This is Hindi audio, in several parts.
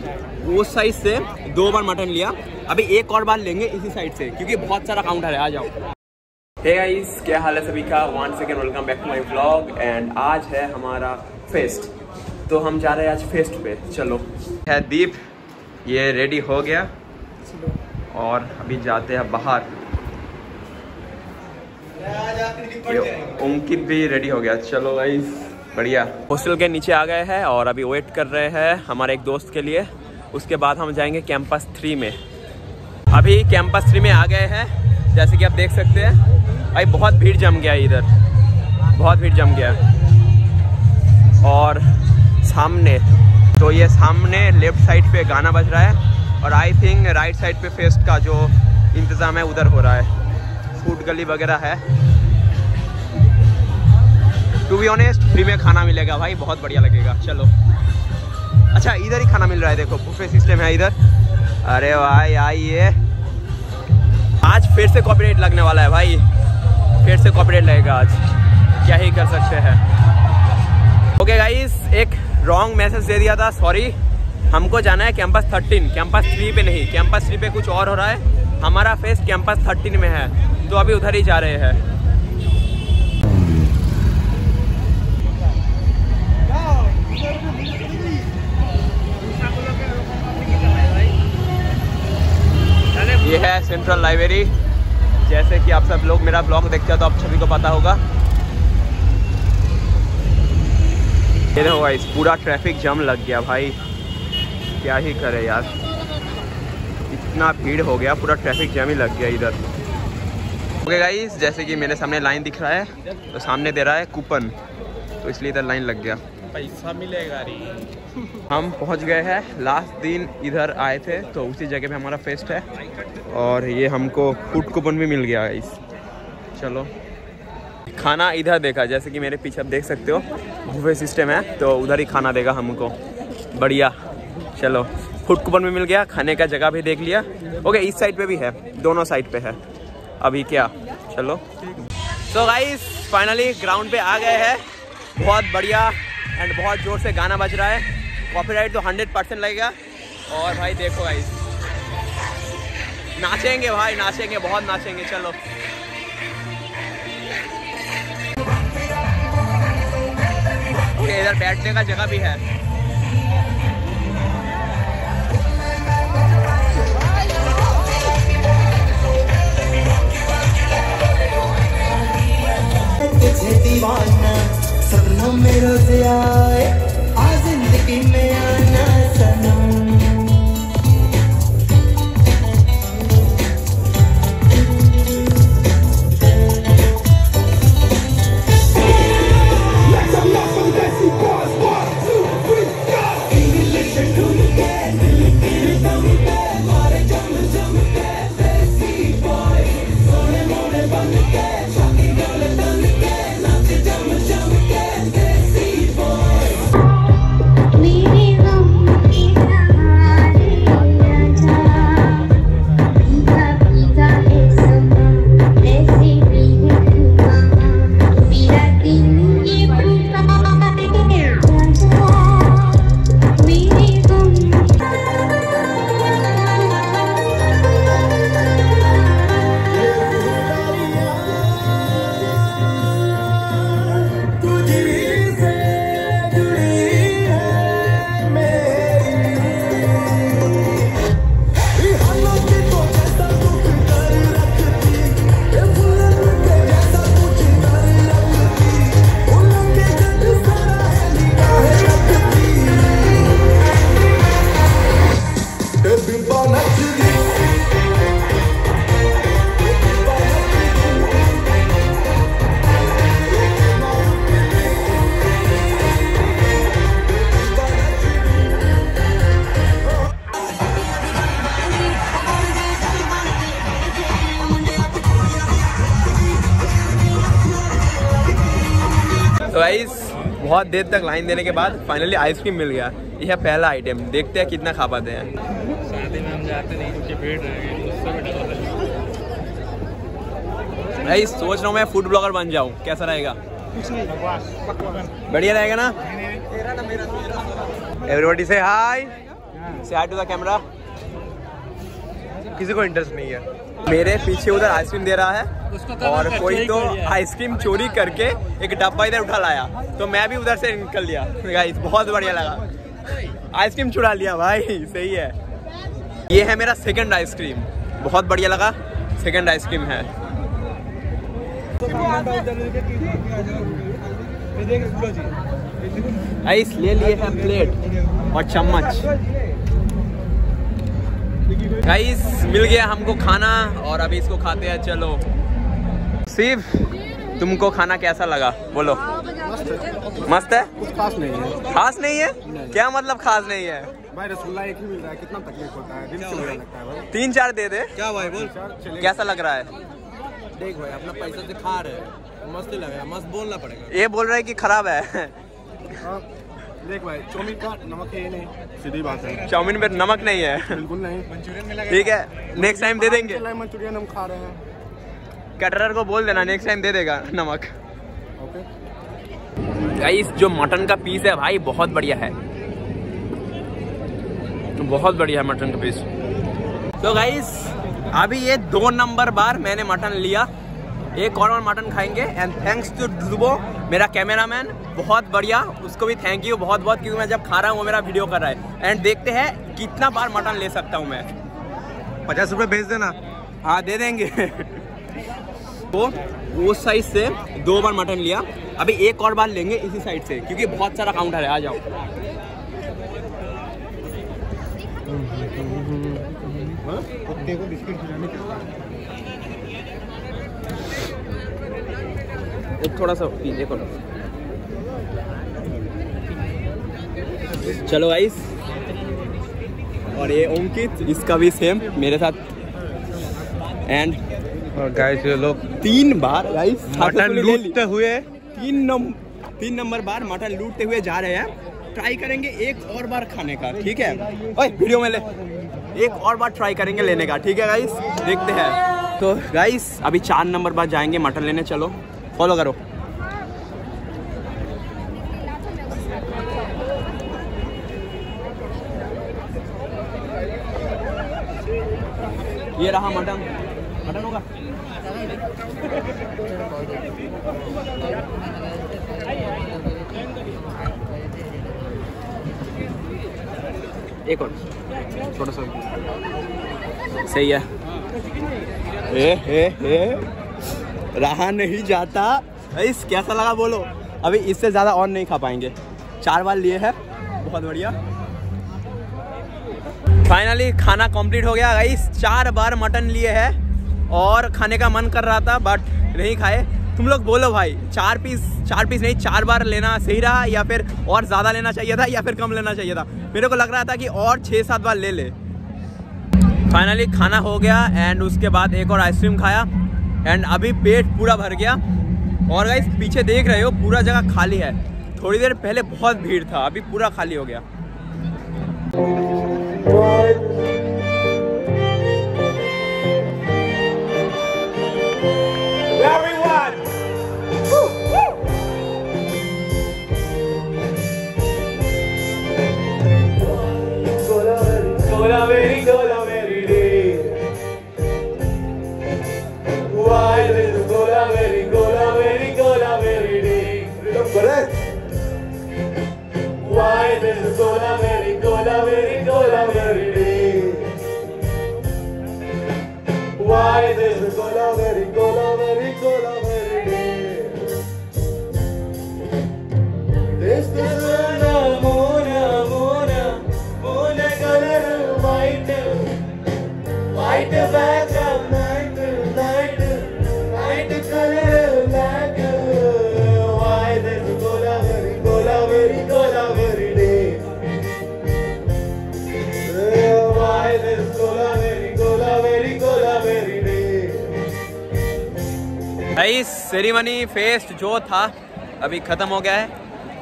तो उस साइड से 2 बार मटन लिया, अभी एक और बार लेंगे इसी साइड से क्योंकि बहुत सारा काउंटर है। आ जाओ। हे गाइस, क्या हाल है सभी का, one second welcome back to my vlog. And आज है हमारा फेस्ट, तो हम जा रहे हैं आज फेस्ट पे। चलो है दीप, ये रेडी हो गया और अभी जाते हैं बाहर। अंकित भी रेडी हो गया। चलो गाइस, बढ़िया। हॉस्टल के नीचे आ गए हैं और अभी वेट कर रहे हैं हमारे एक दोस्त के लिए। उसके बाद हम जाएंगे कैंपस 3 में। अभी कैंपस 3 में आ गए हैं, जैसे कि आप देख सकते हैं। भाई बहुत भीड़ जम गया इधर, बहुत भीड़ जम गया। और सामने, तो ये सामने लेफ्ट साइड पे गाना बज रहा है और आई थिंक राइट साइड पे फेस्ट का जो इंतज़ाम है उधर हो रहा है। फूड गली वगैरह है। टू बी ऑनेस्ट, फ्री में खाना मिलेगा भाई, बहुत बढ़िया लगेगा। चलो, अच्छा इधर ही खाना मिल रहा है, देखो बुफे सिस्टम है इधर। अरे भाई आइए। आज फिर से कॉपीराइट लगने वाला है भाई, फिर से कॉपीराइट लगेगा आज, क्या ही कर सकते हैं। ओके गाइस, एक रॉन्ग मैसेज दे दिया था, सॉरी। हमको जाना है कैंपस 13, कैंपस 3 पे नहीं। कैंपस 3 पे कुछ और हो रहा है, हमारा फेस्ट कैंपस 13 में है, तो अभी उधर ही जा रहे हैं। ये है सेंट्रल लाइब्रेरी, जैसे कि आप सब लोग मेरा ब्लॉग देखते हो तो आप सभी को पता होगा। ये देखो गाइस, पूरा ट्रैफिक जाम लग गया भाई, क्या ही करे यार, इतना भीड़ हो गया, पूरा ट्रैफिक जाम ही लग गया इधर। ओके गाइस, जैसे कि मेरे सामने लाइन दिख रहा है, तो सामने दे रहा है कूपन, तो इसलिए इधर लाइन लग गया। पैसा मिलेगा रे। हम पहुंच गए हैं। लास्ट दिन इधर आए थे तो उसी जगह पे हमारा फेस्ट है और ये हमको फूड कूपन भी मिल गया गाइस। चलो, खाना इधर देखा, जैसे कि मेरे पीछे आप देख सकते हो बुफे सिस्टम है, तो उधर ही खाना देगा हमको। बढ़िया, चलो फूड कूपन भी मिल गया, खाने का जगह भी देख लिया। ओके, इस साइड पे भी है, दोनों साइड पे है अभी क्या। चलो, सो गाइस फाइनली ग्राउंड पे आ गए हैं। बहुत बढ़िया एंड बहुत ज़ोर से गाना बज रहा है, कॉपीराइट तो 100% लगेगा। और भाई देखो गाइस, नाचेंगे भाई, नाचेंगे, बहुत नाचेंगे। चलो इधर बैठने का जगह भी है। सपना में रोज आए आ जिंदगी में आना सनम। बहुत देर तक लाइन देने के बाद फाइनली आइसक्रीम मिल गया। यह पहला आइटम, देखते हैं कितना खा पाते हैं। शादी में हम जाते नहीं, भाई सोच रहा हूँ मैं फूड ब्लॉगर बन जाऊँ, कैसा रहेगा? बढ़िया रहेगा ना? एवरीबॉडी से हाय। Say hi to the camera. किसी को इंटरेस्ट नहीं है। मेरे पीछे उधर आइसक्रीम दे रहा है और कोई तो आइसक्रीम चोरी करके एक डब्बा इधर उठा लाया, तो मैं भी उधर से निकल लिया। गाइस बहुत बढ़िया लगा, आइसक्रीम चुरा लिया भाई, सही है। ये है मेरा सेकंड आइसक्रीम, बहुत बढ़िया लगा। सेकंड आइसक्रीम है। आइस ले लिए हैं प्लेट और चम्मच। गाइस मिल गया हमको खाना और अभी इसको खाते हैं। चलो सिर्फ तुमको खाना कैसा लगा बोलो? मस्त है, कुछ खास नहीं है। खास नहीं है? नहीं। क्या मतलब खास नहीं है भाई? रसगुल्ला एक ही मिल रहा है, कितना तकलीफ होता है, दिल से बुरा लगता है भाई। 3-4 दे दे क्या भाई, बोल कैसा लग रहा है? देख भाई अपना पैसा से खा रहे, मस्त लग रहा है, मस्त बोलना पड़ेगा। ये बोल रहा है कि खराब है। देख भाई चाउमीन का नमक है नहीं, सीधी बात है, चाउमीन में नमक नहीं है, बिल्कुल नहीं। मंचूरियन में लगा, ठीक है नेक्स्ट टाइम दे देंगे। मंचूरियन हम खा रहे हैं, कैटरर को बोल देना नेक्स्ट टाइम दे देगा नमक। ओके गाइस जो मटन का पीस है भाई बहुत बढ़िया है, बहुत बढ़िया है मटन का पीस। तो गाइस अभी ये 2 नंबर बार मैंने मटन लिया, एक और मटन खाएंगे। एंड थैंक्स टू ध्रुवो मेरा कैमरामैन, बहुत बढ़िया, उसको भी थैंक यू बहुत बहुत, क्योंकि मैं जब खा रहा हूँ वो मेरा वीडियो कर रहा है। एंड देखते हैं कितना बार मटन ले सकता हूँ मैं। 50 रुपये भेज देना। हाँ दे देंगे। तो उस साइड से 2 बार मटन लिया, अभी एक और बार लेंगे इसी साइड से, क्योंकि बहुत सारा काउंटर है। आ जाओ। कुत्ते को बिस्किट खिलाने के एक थोड़ा सा पीछे को। चलो गाइस, और ये अंकित, इसका भी सेम मेरे साथ। एंड और गाइस ये लोग 3 बार गाइस मटन लूटते हुए, 3 नंबर बार मटन लूटते हुए जा रहे हैं। ट्राई करेंगे एक और बार खाने का, ठीक है? ओए वीडियो में ले, एक और बार ट्राई करेंगे लेने का, ठीक है गाइस? देखते हैं। तो गाइस अभी 4 नंबर बार जाएंगे मटन लेने, चलो फॉलो करो। ये रहा मटन, मटन होगा। एक और छोटा सा, सही है। रहा नहीं जाता। इस कैसा लगा बोलो? अभी इससे ज़्यादा और नहीं खा पाएंगे, 4 बार लिए हैं, बहुत बढ़िया। फाइनली खाना कंप्लीट हो गया। गाइस 4 बार मटन लिए हैं और खाने का मन कर रहा था बट नहीं खाए। तुम लोग बोलो भाई 4 पीस नहीं 4 बार लेना सही रहा, या फिर और ज़्यादा लेना चाहिए था, या फिर कम लेना चाहिए था? मेरे को लग रहा था कि और 6-7 बार ले ले। फाइनली खाना हो गया एंड उसके बाद एक और आइसक्रीम खाया एंड अभी पेट पूरा भर गया। और गाइस पीछे देख रहे हो पूरा जगह खाली है, थोड़ी देर पहले बहुत भीड़ था, अभी पूरा खाली हो गया। गाइस सेरेमनी फेस्ट जो था अभी ख़त्म हो गया है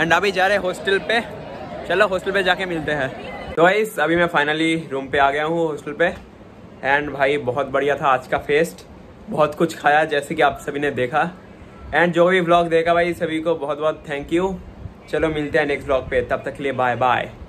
एंड अभी जा रहे हैं हॉस्टल पे। चलो हॉस्टल पे जाके मिलते हैं। तो गाइस अभी मैं फाइनली रूम पे आ गया हूँ हॉस्टल पे। एंड भाई बहुत बढ़िया था आज का फेस्ट, बहुत कुछ खाया जैसे कि आप सभी ने देखा। एंड जो भी व्लॉग देखा भाई सभी को बहुत बहुत थैंक यू। चलो मिलते हैं नेक्स्ट व्लॉग पे, तब तक के लिए बाय बाय।